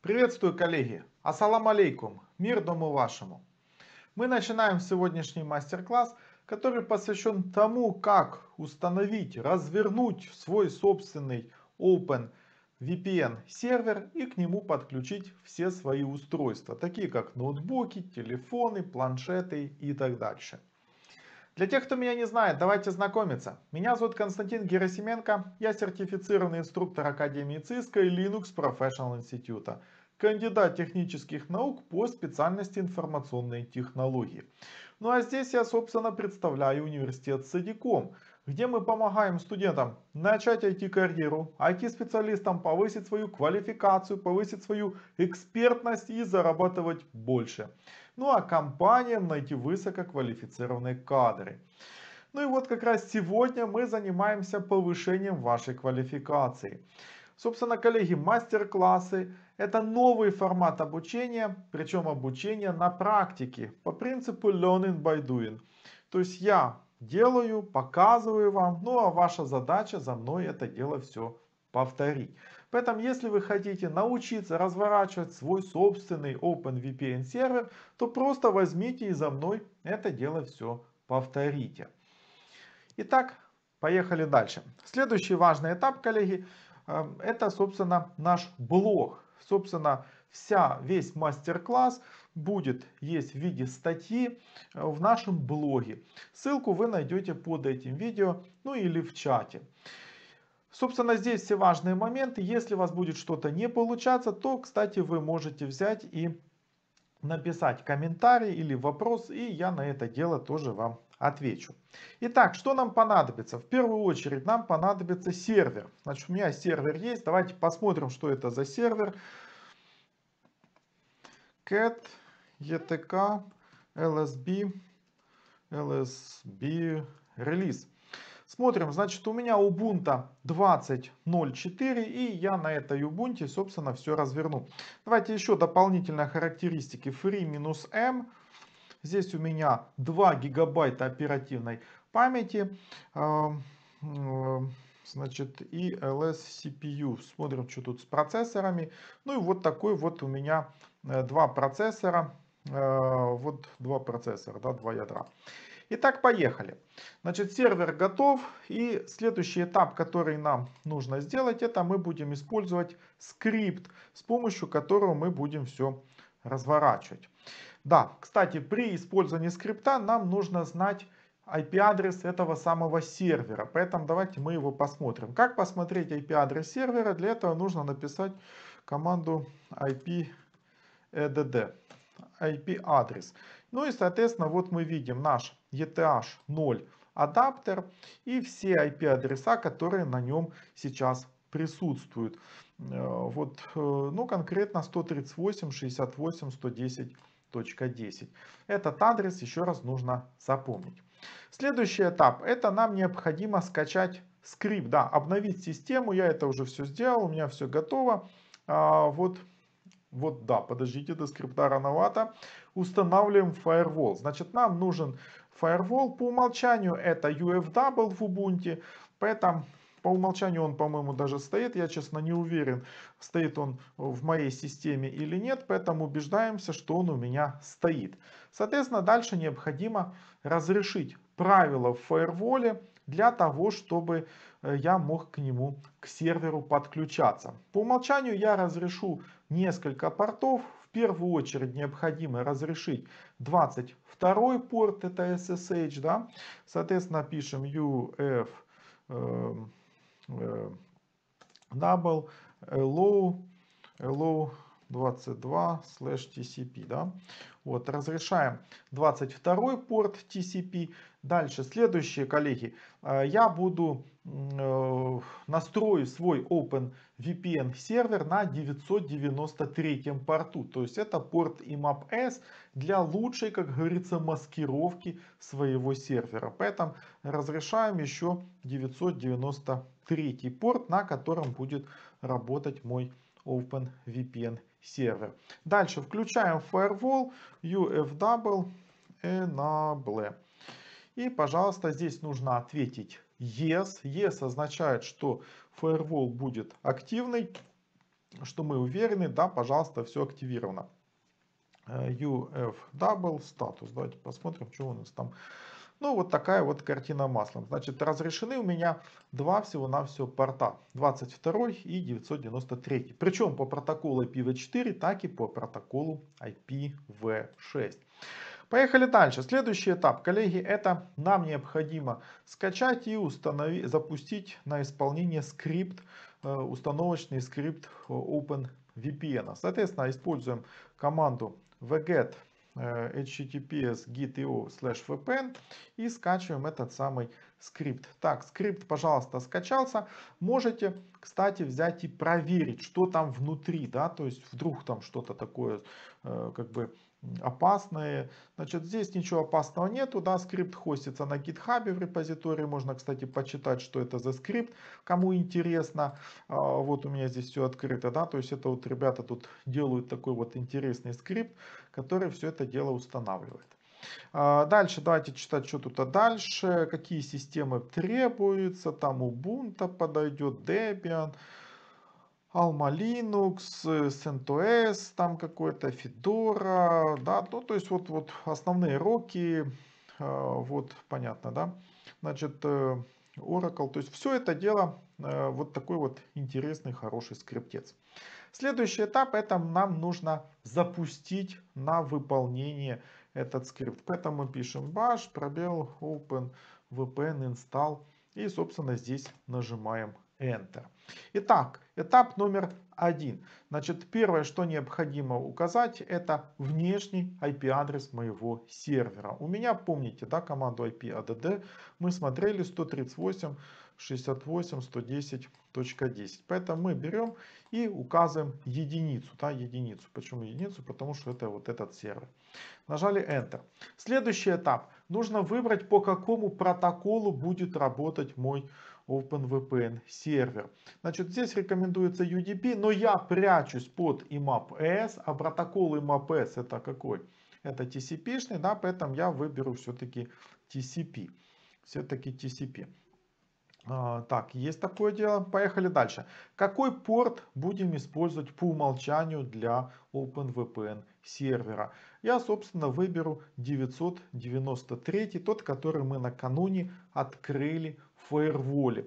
Приветствую, коллеги! Ассаламу алейкум! Мир дому вашему! Мы начинаем сегодняшний мастер-класс, который посвящен тому, как установить, развернуть свой собственный OpenVPN сервер и к нему подключить все свои устройства, такие как ноутбуки, телефоны, планшеты и так дальше. Для тех, кто меня не знает, давайте знакомиться. Меня зовут Константин Герасименко, я сертифицированный инструктор Академии ЦИСКО и Linux Professional Institute, кандидат технических наук по специальности информационные технологии. Ну а здесь я, собственно, представляю университет СЭДИКОМ, где мы помогаем студентам начать IT-карьеру, IT-специалистам повысить свою квалификацию, повысить свою экспертность и зарабатывать больше. Ну а компаниям найти высококвалифицированные кадры. Ну и вот как раз сегодня мы занимаемся повышением вашей квалификации. Собственно, коллеги, мастер-классы — это новый формат обучения, причем обучение на практике, по принципу learning by doing. То есть я делаю, показываю вам, ну а ваша задача за мной это дело все повторить. Поэтому, если вы хотите научиться разворачивать свой собственный OpenVPN сервер, то просто возьмите и за мной это дело все повторите. Итак, поехали дальше. Следующий важный этап, коллеги, это, собственно, наш блог. Собственно, весь мастер-класс будет есть в виде статьи в нашем блоге. Ссылку вы найдете под этим видео, ну или в чате. Собственно, здесь все важные моменты. Если у вас будет что-то не получаться, то, кстати, вы можете взять и написать комментарий или вопрос, и я на это дело тоже вам отвечу. Итак, что нам понадобится? В первую очередь нам понадобится сервер. Значит, у меня сервер есть. Давайте посмотрим, что это за сервер. Cat, ETK, LSB релиз. Смотрим, значит, у меня Ubuntu 20.04, и я на этой Ubuntu, собственно, все разверну. Давайте еще дополнительно характеристики Free-M. Здесь у меня 2 гигабайта оперативной памяти, значит, и LSCPU. Смотрим, что тут с процессорами. Ну и вот такой вот у меня 2 процессора, вот 2 процессора, да, 2 ядра. Итак, поехали. Значит, сервер готов. И следующий этап, который нам нужно сделать, это мы будем использовать скрипт, с помощью которого мы будем все разворачивать. Да, кстати, при использовании скрипта нам нужно знать IP-адрес этого самого сервера. Поэтому давайте мы его посмотрим. Как посмотреть IP-адрес сервера? Для этого нужно написать команду IP-EDD. IP-адрес. Ну и, соответственно, вот мы видим наш ETH0 адаптер и все IP-адреса, которые на нем сейчас присутствуют. Вот, ну, конкретно 138.68.110.10. Этот адрес еще раз нужно запомнить. Следующий этап. Это нам необходимо скачать скрипт. Да, обновить систему. Я это уже все сделал. У меня все готово. Вот да, подождите, до скрипта рановато. Устанавливаем Firewall. Значит, нам нужен Firewall. По умолчанию это UFW в Ubuntu. Поэтому по умолчанию он, по-моему, даже стоит. Я, честно, не уверен, стоит он в моей системе или нет. Поэтому убеждаемся, что он у меня стоит. Соответственно, дальше необходимо разрешить правила в Firewall для того, чтобы я мог к нему, к серверу подключаться. По умолчанию я разрешу несколько портов. В первую очередь необходимо разрешить 22 порт, это SSH. Да? Соответственно, пишем UFW allow 22/TCP. Да? Вот, разрешаем 22 порт TCP. Дальше, следующие, коллеги, я буду настрою свой OpenVPN сервер на 993 порту. То есть это порт IMAP-S для лучшей, как говорится, маскировки своего сервера. Поэтому разрешаем еще 993 порт, на котором будет работать мой OpenVPN сервер. Дальше включаем Firewall UFW Enable. И, пожалуйста, здесь нужно ответить Yes. Yes означает, что Firewall будет активный. что мы уверены, да, пожалуйста, все активировано. UFW статус. Давайте посмотрим, что у нас там. Ну, вот такая вот картина маслом. Значит, разрешены у меня два всего-навсего порта. 22 и 993. Причем по протоколу IPv4, так и по протоколу IPv6. Поехали дальше. Следующий этап, коллеги, это нам необходимо скачать и установить, запустить на исполнение скрипт, установочный скрипт OpenVPN. Соответственно, используем команду wget https://git.io/vpn и скачиваем этот самый скрипт. Так, скрипт, пожалуйста, скачался. Можете, кстати, взять и проверить, что там внутри, да, то есть вдруг там что-то такое, как бы опасное. Значит, здесь ничего опасного нету, да, скрипт хостится на GitHub в репозитории, можно, кстати, почитать, что это за скрипт, кому интересно. Вот у меня здесь все открыто, да, то есть это вот ребята тут делают такой вот интересный скрипт, который все это дело устанавливает. Дальше давайте читать, что тут дальше, какие системы требуются, там Ubuntu подойдет, Debian, Alma Linux, CentOS, там какой-то Fedora, да, ну то есть вот основные роки, вот понятно, да, значит Oracle, то есть все это дело, вот такой вот интересный, хороший скриптец. Следующий этап, это нам нужно запустить на выполнение этот скрипт, поэтому мы пишем bash, пробел, openvpn install и собственно здесь нажимаем Enter. Итак, этап номер один. Значит, первое, что необходимо указать, это внешний IP-адрес моего сервера. У меня, помните, да, команду IP-add, мы смотрели 138.68.110.10. Поэтому мы берем и указываем единицу, да, единицу. Почему единицу? Потому что это вот этот сервер. Нажали Enter. Следующий этап. Нужно выбрать, по какому протоколу будет работать мой OpenVPN сервер. Значит, здесь рекомендуется UDP, но я прячусь под IMAP-S, а протокол IMAP-S это какой? Это TCP-шный, да, поэтому я выберу все-таки TCP. Все-таки TCP. Так, есть такое дело. Поехали дальше. Какой порт будем использовать по умолчанию для OpenVPN сервера? Я, собственно, выберу 993, тот, который мы накануне открыли в фаерволе.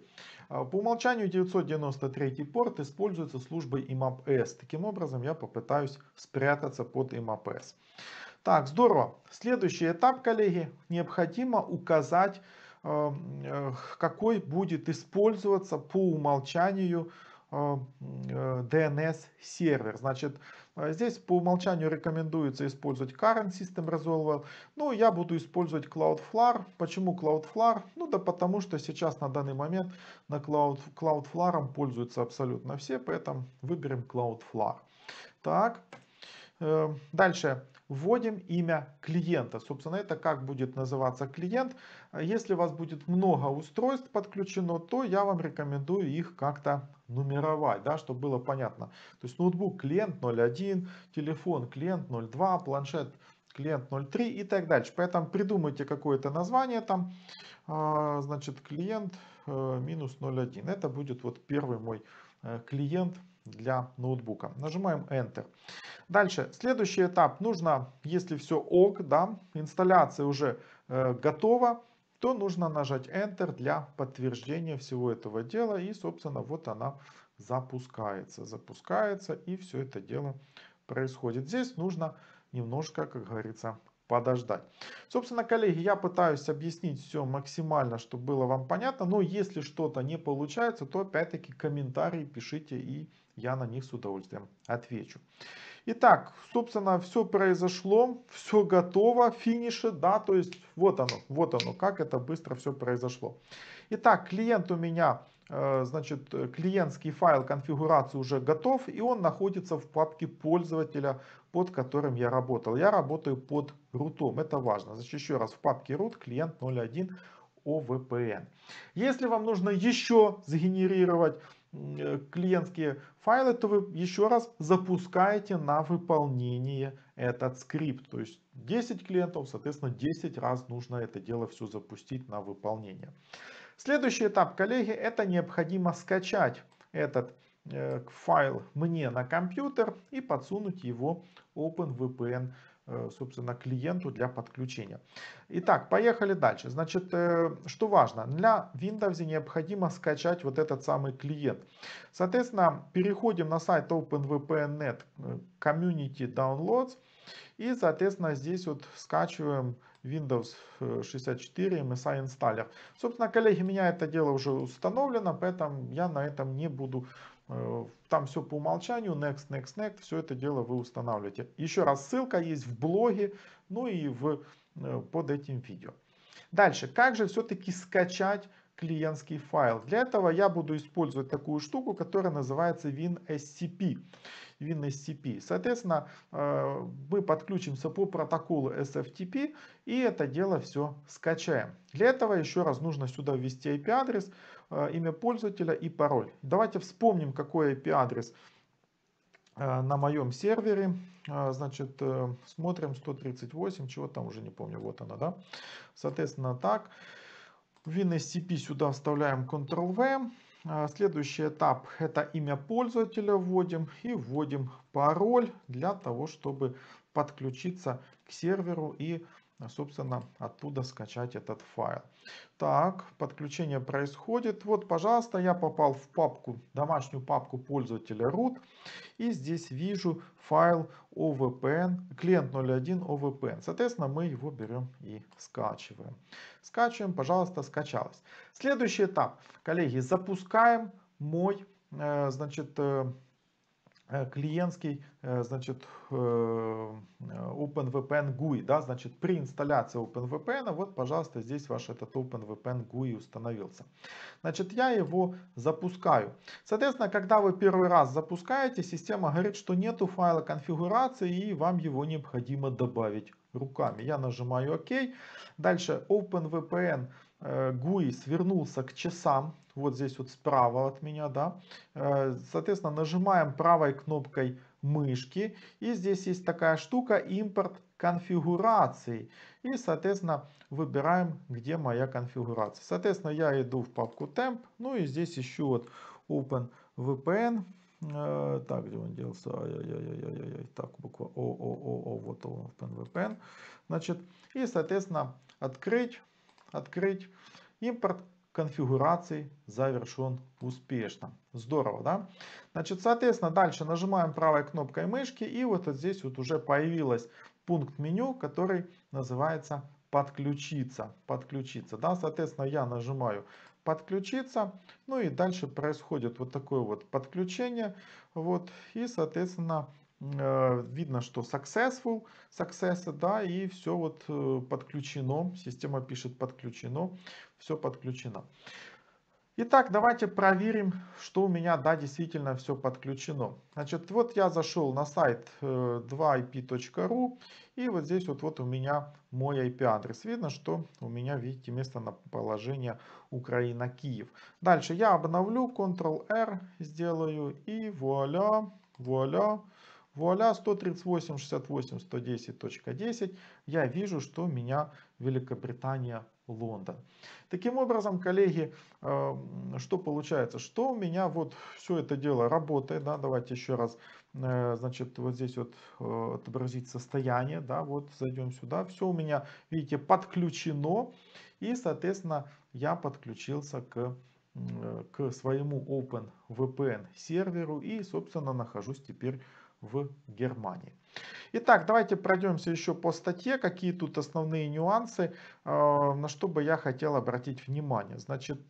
По умолчанию 993 порт используется службой IMAP-S. Таким образом, я попытаюсь спрятаться под IMAP-S. Так, здорово. Следующий этап, коллеги, необходимо указать, какой будет использоваться по умолчанию DNS сервер. Значит, здесь по умолчанию рекомендуется использовать Current System Resolver. Ну, я буду использовать Cloudflare. Почему Cloudflare? Ну, да потому что сейчас на данный момент на Cloudflare пользуются абсолютно все, поэтому выберем Cloudflare. Так, дальше. Вводим имя клиента. Собственно, это как будет называться клиент. Если у вас будет много устройств подключено, то я вам рекомендую их как-то нумеровать, да, чтобы было понятно. То есть ноутбук клиент 01, телефон клиент 02, планшет клиент 03 и так дальше. Поэтому придумайте какое-то название там, значит, клиент минус 01. Это будет вот первый мой клиент для ноутбука. Нажимаем Enter. Дальше, следующий этап. Нужно, если все ок, да, инсталляция уже готова, то нужно нажать Enter для подтверждения всего этого дела. И, собственно, вот она запускается. Запускается, и все это дело происходит. Здесь нужно немножко, как говорится, подождать. Собственно, коллеги, я пытаюсь объяснить все максимально, чтобы было вам понятно. Но если что-то не получается, то опять-таки комментарии пишите, и я на них с удовольствием отвечу. Итак, собственно, все произошло, все готово, финиши, да, то есть вот оно, как это быстро все произошло. Итак, клиент у меня, значит, клиентский файл конфигурации уже готов, и он находится в папке пользователя, под которым я работал. Я работаю под рутом, это важно. Значит, еще раз, в папке root клиент 01 OVPN. Если вам нужно еще сгенерировать клиентские файлы, то вы еще раз запускаете на выполнение этот скрипт. То есть 10 клиентов, соответственно, 10 раз нужно это дело все запустить на выполнение. Следующий этап, коллеги, это необходимо скачать этот файл мне на компьютер и подсунуть его OpenVPN, собственно, клиенту для подключения. Итак, поехали дальше. Значит, что важно, для Windows необходимо скачать вот этот самый клиент. Соответственно, переходим на сайт OpenVPN.net Community Downloads и, соответственно, здесь вот скачиваем Windows 64 MSI Installer. Собственно, коллеги, у меня это дело уже установлено, поэтому я на этом не буду. Там все по умолчанию, next, next, next, все это дело вы устанавливаете. Еще раз, ссылка есть в блоге, ну и под этим видео. Дальше, как же все-таки скачать клиентский файл? Для этого я буду использовать такую штуку, которая называется WinSCP. Соответственно, мы подключимся по протоколу SFTP и это дело все скачаем. Для этого еще раз нужно сюда ввести IP-адрес, имя пользователя и пароль. Давайте вспомним, какой IP-адрес на моем сервере. Значит, смотрим 138, чего там уже не помню. Вот она, да? Соответственно, так. В WinSCP сюда вставляем Ctrl-V. Следующий этап — это имя пользователя вводим и вводим пароль для того, чтобы подключиться к серверу и, собственно, оттуда скачать этот файл. Так, подключение происходит. Вот, пожалуйста, я попал в папку, домашнюю папку пользователя root. И здесь вижу файл OVPN, клиент 01 OVPN. Соответственно, мы его берем и скачиваем. Скачиваем, пожалуйста, скачалось. Следующий этап, коллеги, запускаем мой, значит, клиентский, значит, OpenVPN GUI, да, значит, при инсталляции OpenVPN, вот, пожалуйста, здесь ваш этот OpenVPN GUI установился. Значит, я его запускаю. Соответственно, когда вы первый раз запускаете, система говорит, что нету файла конфигурации и вам его необходимо добавить руками. Я нажимаю ОК. Дальше OpenVPN GUI свернулся к часам, вот здесь вот справа от меня, да. Соответственно, нажимаем правой кнопкой мышки, и здесь есть такая штука — импорт конфигурации, и, соответственно, выбираем, где моя конфигурация. Соответственно, я иду в папку temp, ну и здесь ищу вот OpenVPN. Так, где он делся? Так, буква О, вот он, OpenVPN. Значит, и, соответственно, открыть, импорт конфигурации завершен успешно. Здорово, да? Значит, соответственно, дальше нажимаем правой кнопкой мышки, и вот здесь вот уже появился пункт меню, который называется «Подключиться». Подключиться, да? Соответственно, я нажимаю «Подключиться», ну и дальше происходит вот такое вот подключение, вот, и, соответственно, видно, что success, да, и все вот подключено, система пишет подключено, все подключено. Итак, давайте проверим, что у меня, да, действительно все подключено. Значит, вот я зашел на сайт 2ip.ru, и вот здесь вот у меня мой IP-адрес. Видно, что у меня, видите, местоположение Украина-Киев. Дальше я обновлю, Ctrl-R сделаю, и вуаля, 138.68.110.10 я вижу, что у меня Великобритания, Лондон. Таким образом, коллеги, что получается? Что у меня вот все это дело работает, да, давайте еще раз, значит, вот здесь вот отобразить состояние, да, вот зайдем сюда, все у меня, видите, подключено, и, соответственно, я подключился к своему OpenVPN серверу и, собственно, нахожусь теперь в Германии. Итак, давайте пройдемся еще по статье, какие тут основные нюансы, на что бы я хотел обратить внимание. Значит,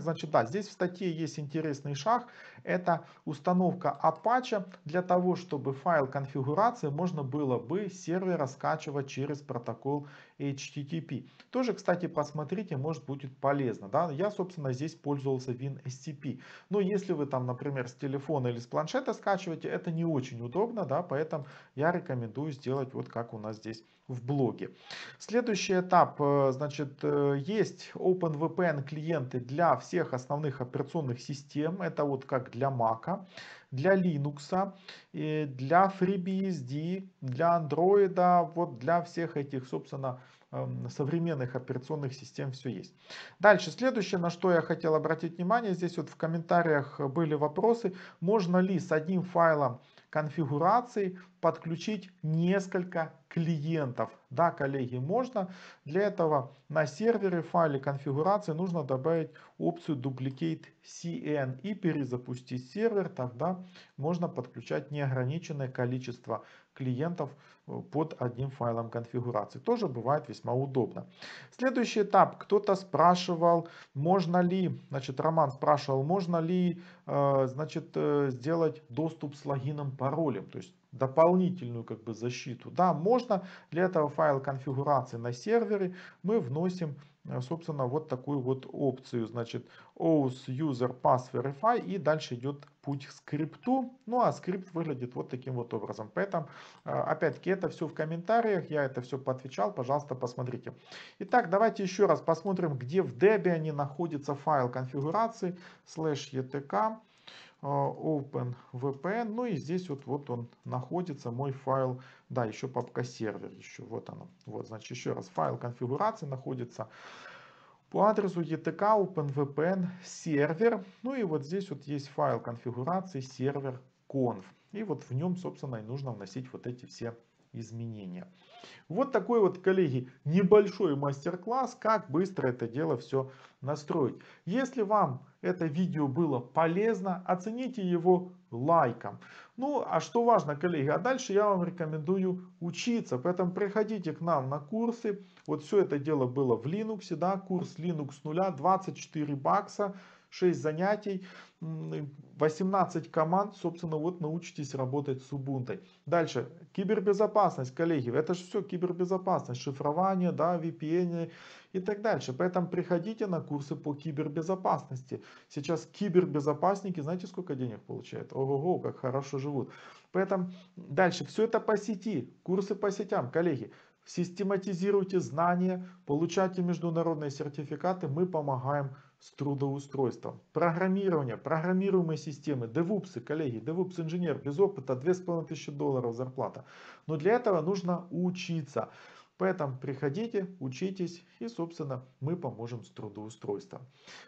значит, да, здесь в статье есть интересный шаг, это установка Apache для того, чтобы файл конфигурации можно было бы с сервера скачивать через протокол HTTP. Тоже, кстати, посмотрите, может, будет полезно, да, я, собственно, здесь пользовался WinSCP, но если вы там, например, с телефона или с планшета скачиваете, это не очень удобно, да, поэтому я рекомендую сделать вот как у нас здесь в блоге. Следующий этап, значит, есть OpenVPN клиенты для всех основных операционных систем, это вот как для Mac, для Linux, для FreeBSD, для Android, вот для всех этих, собственно, современных операционных систем все есть. Дальше, следующее, на что я хотел обратить внимание, здесь вот в комментариях были вопросы, можно ли с одним файлом конфигурации подключить несколько клиентов. Да, коллеги, можно. Для этого на сервере в файле конфигурации нужно добавить опцию Duplicate CN и перезапустить сервер. Тогда можно подключать неограниченное количество клиентов под одним файлом конфигурации. Тоже бывает весьма удобно. Следующий этап. Кто-то спрашивал, можно ли, значит, Роман спрашивал, можно ли, значит, сделать доступ с логином, паролем, то есть дополнительную как бы защиту. Да, можно. Для этого файл конфигурации на сервере мы вносим, собственно, вот такую вот опцию, значит, OAuth user pass verify, и дальше идет путь к скрипту. Ну а скрипт выглядит вот таким вот образом. Поэтому, опять-таки, это все в комментариях, я это все поотвечал, пожалуйста, посмотрите. Итак, давайте еще раз посмотрим, где в Debian находится файл конфигурации /etk. OpenVPN, ну и здесь вот, вот он находится, мой файл, да, еще папка сервер, еще вот она, вот, значит, еще раз, файл конфигурации находится по адресу etk openvpn сервер, ну и вот здесь вот есть файл конфигурации сервер конф, и вот в нем, собственно, и нужно вносить вот эти все изменения. Вот такой вот, коллеги, небольшой мастер-класс, как быстро это дело все настроить. Если вам это видео было полезно, оцените его лайком. Ну, а что важно, коллеги, а дальше я вам рекомендую учиться, поэтому приходите к нам на курсы. Вот все это дело было в Linux, да, курс Linux с нуля, 24 бакса. 6 занятий, 18 команд, собственно, вот научитесь работать с Ubuntu. Дальше, кибербезопасность, коллеги, это же все кибербезопасность, шифрование, да, VPN и так дальше. Поэтому приходите на курсы по кибербезопасности. Сейчас кибербезопасники, знаете, сколько денег получают? Ого-го, как хорошо живут. Поэтому дальше, все это по сети, курсы по сетям, коллеги. Систематизируйте знания, получайте международные сертификаты, мы помогаем с трудоустройством. Программирование, программируемые системы, девупсы, коллеги, девупс-инженер без опыта, $2500 зарплата. Но для этого нужно учиться. Поэтому приходите, учитесь, и, собственно, мы поможем с трудоустройством.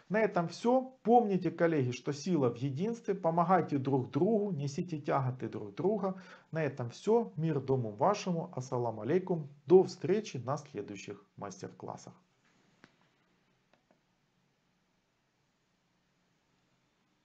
На этом все. Помните, коллеги, что сила в единстве. Помогайте друг другу, несите тяготы друг друга. На этом все. Мир дому вашему. Ассаламу алейкум. До встречи на следующих мастер-классах.